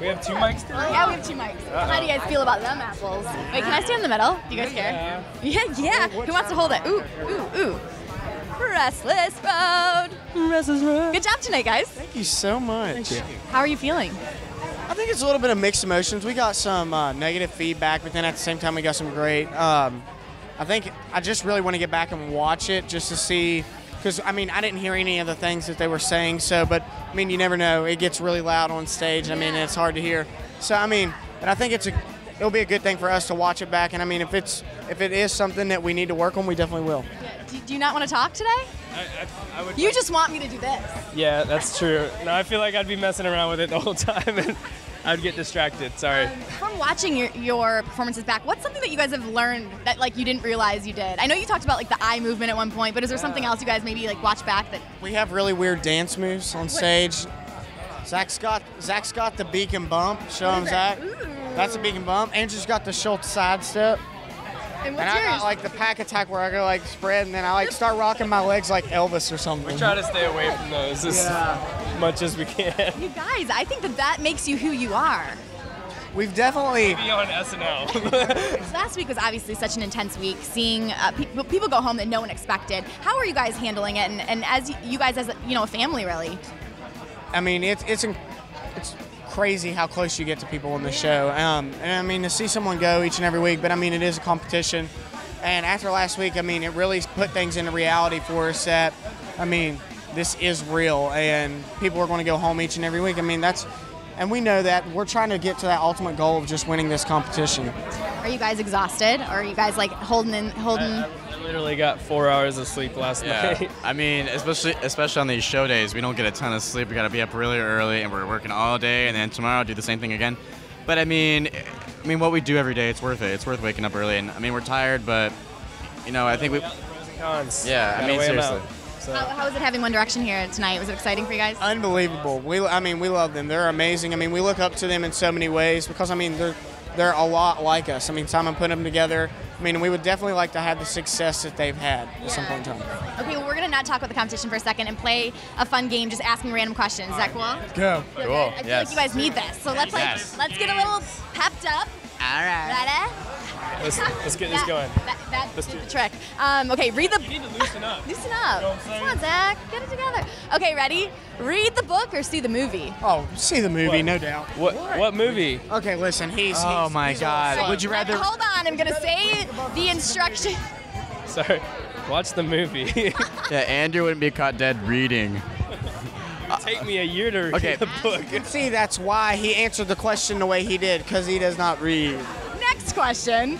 We have two mics today? Yeah, we have two mics. How do you guys feel about them apples? Wait, can I stand in the middle? Do you guys care? Yeah. Who wants to hold it? Ooh. Restless Road. Restless Road. Good job tonight, guys. Thank you so much. Thank you. How are you feeling? I think it's a little bit of mixed emotions. We got some negative feedback, but then at the same time we got some great. I think I just really want to get back and watch it just to see, because I mean I didn't hear any of the things that they were saying. So, but I mean you never know. It gets really loud on stage. I mean it's hard to hear. So I mean, and I think it'll be a good thing for us to watch it back. And I mean if it is something that we need to work on, we definitely will. Do you not want to talk today? I would. You just want me to do this. Yeah, that's true. No, I feel like I'd be messing around with it the whole time and I'd get distracted. Sorry. From watching your performances back, what's something that you guys have learned that like you didn't realize you did? I know you talked about like the eye movement at one point, but is there something else you guys maybe like watch back that? We have really weird dance moves on stage. Zach's got the beacon bump. Show him, Zach. Ooh. That's a beacon bump. Andrew's got the Schultz sidestep. And I got like the pack attack where I go like spread and then I like start rocking my legs like Elvis or something. We try to stay away from those as much as we can. You guys, I think that makes you who you are. We've definitely... Maybe on SNL. Last week was obviously such an intense week, seeing people go home that no one expected. How are you guys handling it and as you guys as a family really? I mean, it's crazy how close you get to people on the show. And I mean, to see someone go each and every week, but I mean, it is a competition. And after last week, I mean, it really put things into reality for us that, I mean, this is real and people are going to go home each and every week. I mean, and we know that we're trying to get to that ultimate goal of just winning this competition. Are you guys exhausted? Or are you guys like holding? I literally got 4 hours of sleep last night. I mean, especially on these show days, we don't get a ton of sleep. We got to be up really early and we're working all day and then tomorrow I'll do the same thing again. But I mean what we do every day, it's worth it. It's worth waking up early and I mean, we're tired, but you know, I think we pros and cons. Yeah, I mean, seriously. So. How was it having One Direction here tonight? Was it exciting for you guys? Unbelievable. I mean, we love them. They're amazing. I mean, we look up to them in so many ways because, I mean, they're a lot like us. I mean, Simon put them together. I mean, we would definitely like to have the success that they've had at some point in time. Okay, well, we're going to not talk about the competition for a second and play a fun game just asking random questions. Is that cool? Go. Cool. I feel like you guys need this. So let's get a little pepped up. All right. Ready? Let's get this going. That's the trick. Okay, read the book. You need to loosen up. Loosen up. You know what I'm saying? Come on, Zach. Get it together. Okay, ready? Read the book or see the movie? Oh, see the movie, no doubt. What movie? Okay, listen, oh, my God. Would you rather... Hold on, I'm going to say the instruction. Sorry. Watch the movie. Yeah, Andrew wouldn't be caught dead reading. Take me a year to read the book. You can see that's why he answered the question the way he did, because he does not read. Question.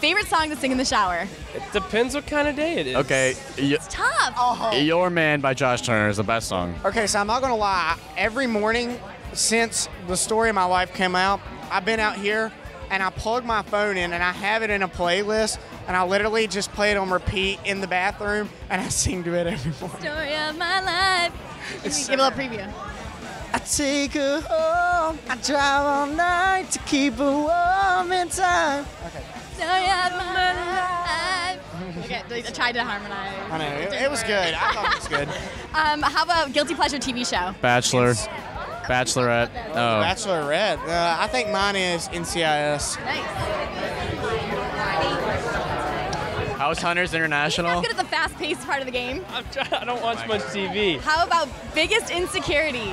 Favorite song to sing in the shower? It depends what kind of day it is. Okay. It's tough. Oh. Your Man by Josh Turner is the best song. Okay, so I'm not going to lie. Every morning since The Story of My Life came out, I've been out here and I plug my phone in and I have it in a playlist and I literally just play it on repeat in the bathroom and I sing to it every morning. Story of my life. Give a little preview. I take her home, I drive all night to keep her warm in time. Okay. Okay, I tried to harmonize. I know, it was good. I thought it was good. How about guilty pleasure TV show? Bachelor. Bachelorette. Oh. Bachelorette. I think mine is NCIS. Nice. House Hunters International. He's not good at the fast-paced part of the game. I don't watch much TV. How about biggest insecurity?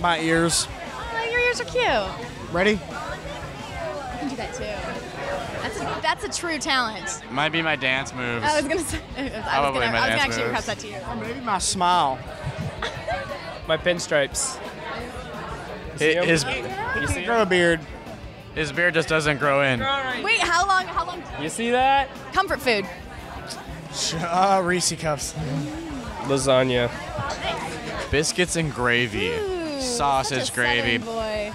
My ears. Oh, your ears are cute. Ready? I can do that too. That's a true talent. Might be my dance moves. I was gonna say. I was gonna actually request that to you. Or maybe my smile. My pinstripes. He can grow a beard. His beard just doesn't grow in. Wait, how long? You see that? Comfort food. Reese's cups. Lasagna. Biscuits and gravy. Ooh. Sausage gravy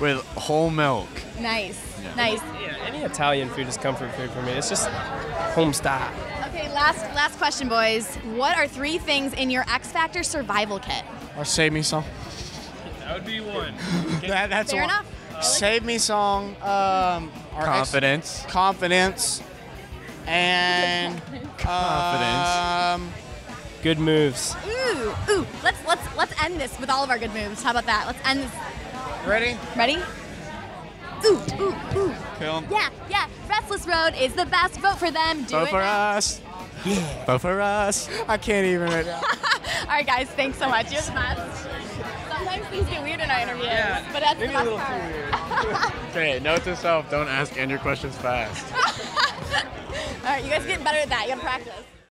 with whole milk. Nice, nice. Yeah, any Italian food is comfort food for me. It's just home style. Okay, last question, boys. What are three things in your X Factor survival kit? Or Save Me song. That would be one. That's fair enough. Save Me song. Confidence. Confidence. And confidence. Good moves. Ooh, let's end this with all of our good moves. How about that? Let's end this. Ready? Ready? Ooh, ooh, ooh. Kill him. Yeah, yeah. Restless Road is the best. Vote for them. Do Vote it. Vote for us. Yeah. Vote for us. I can't even right now. All right, guys. Thanks so much. You're the best. Sometimes things get weird in our interviews, yeah, but that's the best part. Okay, note to self, don't ask Andrew questions fast. All right, you guys are getting better at that. You gotta practice.